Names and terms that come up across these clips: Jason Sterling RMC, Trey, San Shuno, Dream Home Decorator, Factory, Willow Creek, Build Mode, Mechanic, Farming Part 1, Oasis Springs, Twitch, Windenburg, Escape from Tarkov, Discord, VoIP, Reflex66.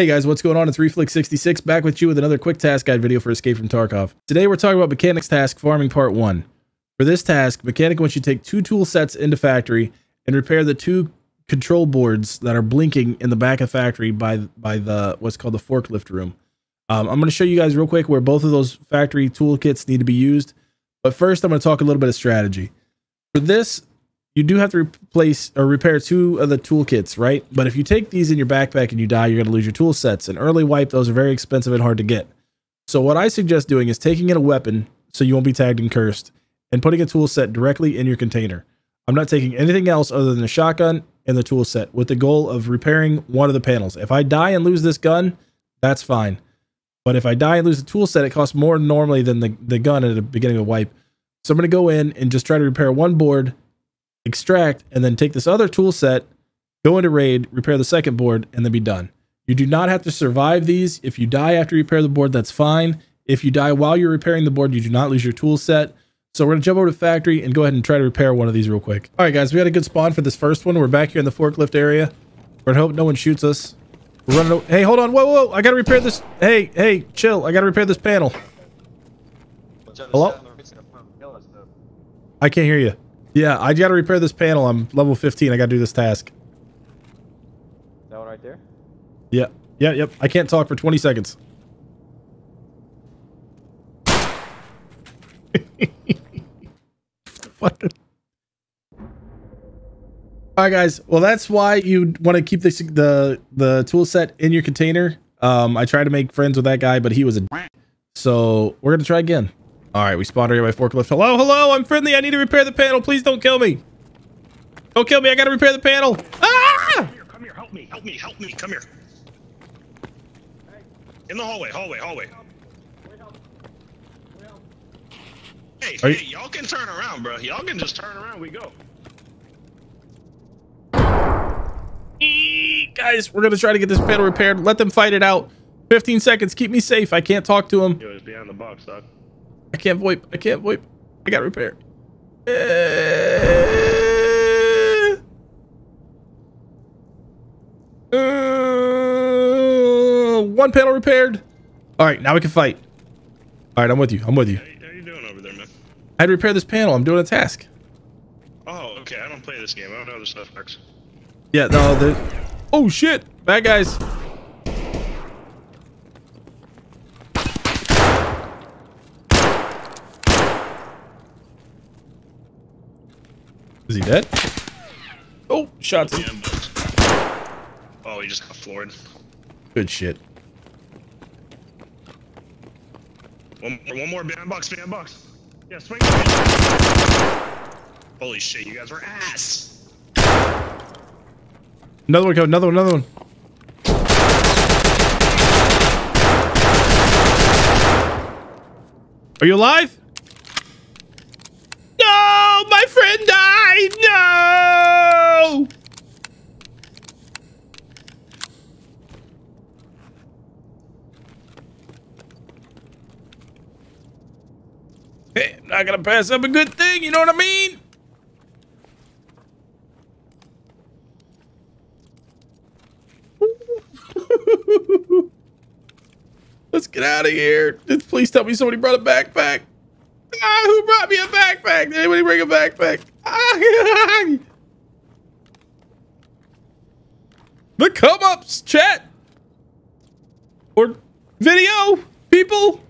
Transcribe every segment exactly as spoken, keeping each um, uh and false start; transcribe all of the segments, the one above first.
Hey guys, what's going on? It's Reflex sixty-six back with you with another quick task guide video for Escape from Tarkov. Today we're talking about Mechanic's task, Farming Part one. For this task, Mechanic wants you to take two tool sets into Factory and repair the two control boards that are blinking in the back of Factory by, by the what's called the forklift room. Um, I'm going to show you guys real quick where both of those Factory toolkits need to be used. But first, I'm going to talk a little bit of strategy. For this, you do have to replace or repair two of the toolkits, right? But if you take these in your backpack and you die, you're going to lose your tool sets. An early wipe, those are very expensive and hard to get. So what I suggest doing is taking in a weapon so you won't be tagged and cursed and putting a tool set directly in your container. I'm not taking anything else other than the shotgun and the tool set with the goal of repairing one of the panels. If I die and lose this gun, that's fine. But if I die and lose the tool set, it costs more normally than the, the gun at the beginning of the wipe. So I'm going to go in and just try to repair one board, extract, and then take this other tool set, go into raid, repair the second board, and then be done. You do not have to survive these. If you die after you repair the board, that's fine. If you die while you're repairing the board, you do not lose your tool set. So we're gonna jump over to Factory and go ahead and try to repair one of these real quick. All right, guys, we had a good spawn for this first one. We're back here in the forklift area. We're gonna hope no one shoots us. We're running over. Hey, hold on, whoa, whoa, whoa, I gotta repair this. Hey, hey, chill, I gotta repair this panel. Hello? I can't hear you. Yeah, I gotta repair this panel. I'm level fifteen. I gotta do this task. That one right there? Yeah. Yeah, yep. I can't talk for twenty seconds. Fucking. Alright guys, well that's why you want to keep this, the the tool set in your container. Um, I tried to make friends with that guy, but he was a d so we're gonna try again. All right, we spawned here by forklift. Hello, hello, I'm friendly. I need to repair the panel. Please don't kill me. Don't kill me. I got to repair the panel. Ah! Come here, come here, help me, help me, help me, come here. In the hallway, hallway, hallway. Hey, Are hey, y'all can turn around, bro. Y'all can just turn around. We go. Eee, guys, we're going to try to get this panel repaired. Let them fight it out. fifteen seconds. Keep me safe. I can't talk to him. Yo, it's behind the box, dog. I can't VoIP. I can't VoIP. I got repair. Uh, uh, one panel repaired. All right, now we can fight. All right, I'm with you. I'm with you. How are you doing over there, man? I had to repair this panel. I'm doing a task. Oh, okay. I don't play this game. I don't know how this stuff works. Yeah, no. The oh shit! Bad guys. Is he dead? Oh, shots him. Oh, he just got floored. Good shit. One, one more behind box, behind box. Yeah, swing. Holy shit, you guys were ass. Another one, go. Another one, another one. Are you alive? No, my friend died. No! Hey, I'm not gonna pass up a good thing, you know what I mean? Let's get out of here. Please tell me somebody brought a backpack. Ah, who brought me a backpack? Did anybody bring a backpack? The come ups chat or video people.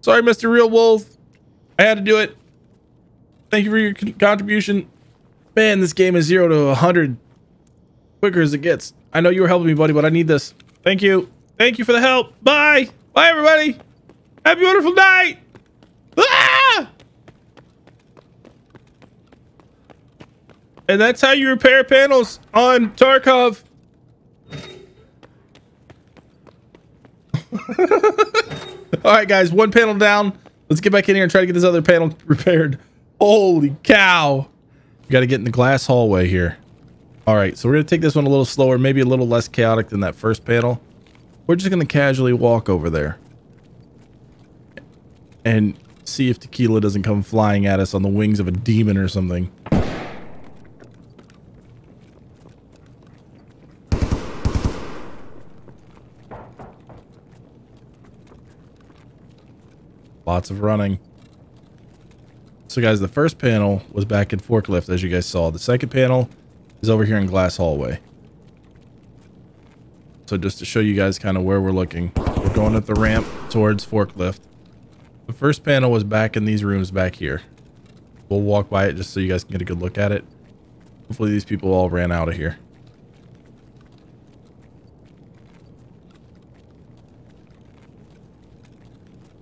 Sorry, Mister Real Wolf. I had to do it. Thank you for your contribution. Man, this game is zero to a hundred quicker as it gets. I know you were helping me, buddy, but I need this. Thank you. Thank you for the help. Bye. Bye, everybody. Have a wonderful night. Ah! And that's how you repair panels on Tarkov. All right, guys, one panel down. Let's get back in here and try to get this other panel repaired. Holy cow. We got to get in the glass hallway here. All right, so we're going to take this one a little slower, maybe a little less chaotic than that first panel. We're just going to casually walk over there and see if Tequila doesn't come flying at us on the wings of a demon or something. Lots of running. So guys, the first panel was back in forklift, as you guys saw. The second panel is over here in glass hallway. So just to show you guys kind of where we're looking, we're going up the ramp towards forklift. The first panel was back in these rooms back here. We'll walk by it just so you guys can get a good look at it. Hopefully these people all ran out of here.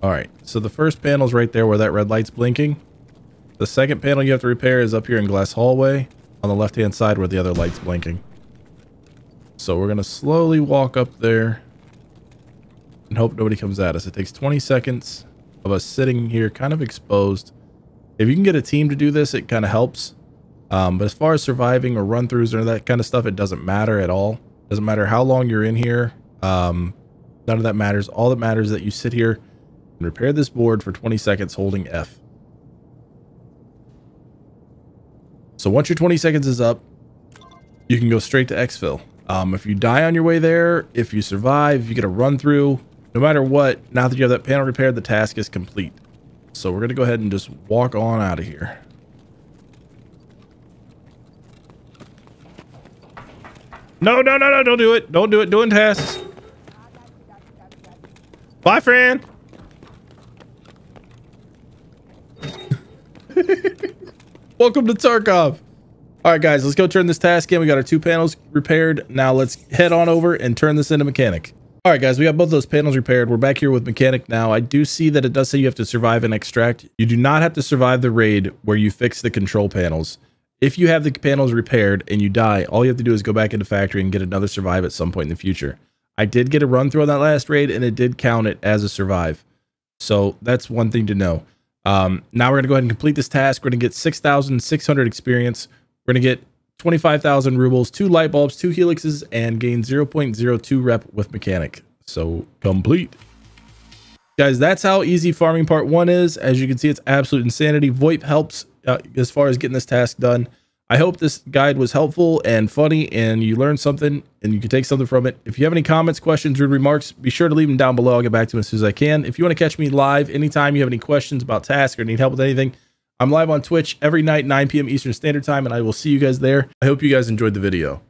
All right, so the first panel's right there where that red light's blinking. The second panel you have to repair is up here in glass hallway on the left-hand side where the other light's blinking. So we're gonna slowly walk up there and hope nobody comes at us. It takes twenty seconds of us sitting here kind of exposed. If you can get a team to do this, it kind of helps. Um, but as far as surviving or run-throughs or that kind of stuff, it doesn't matter at all. Doesn't matter how long you're in here. Um, none of that matters. All that matters is that you sit here and repair this board for twenty seconds holding F. So once your twenty seconds is up, you can go straight to exfil. Um, if you die on your way there, if you survive, if you get a run through, no matter what, now that you have that panel repaired, the task is complete. So we're going to go ahead and just walk on out of here. No, no, no, no, don't do it. Don't do it. Doing tasks. Bye, friend. Welcome to Tarkov. All right, guys, let's go turn this task in. We got our two panels repaired. Now let's head on over and turn this into Mechanic. All right, guys, we got both those panels repaired. We're back here with Mechanic now. I do see that it does say you have to survive and extract. You do not have to survive the raid where you fix the control panels. If you have the panels repaired and you die, all you have to do is go back into Factory and get another survive at some point in the future. I did get a run through on that last raid, and it did count it as a survive. So that's one thing to know. Um, now we're going to go ahead and complete this task. We're going to get six thousand six hundred experience. We're going to get twenty-five thousand rubles, two light bulbs, two helixes, and gain zero point zero two rep with Mechanic. So complete. Guys, that's how easy Farming Part one is. As you can see, it's absolute insanity. VoIP helps uh, as far as getting this task done. I hope this guide was helpful and funny and you learned something and you can take something from it. If you have any comments, questions, or remarks, be sure to leave them down below. I'll get back to them as soon as I can. If you want to catch me live anytime you have any questions about tasks or need help with anything, I'm live on Twitch every night, nine P M Eastern Standard Time, and I will see you guys there. I hope you guys enjoyed the video.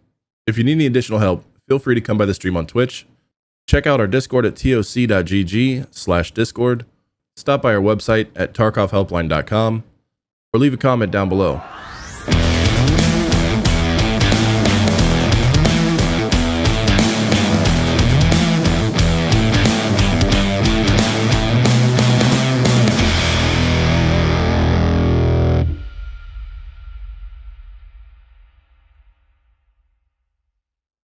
If you need any additional help, feel free to come by the stream on Twitch. Check out our Discord at toc dot g g slash discord. Stop by our website at tarkov helpline dot com or leave a comment down below.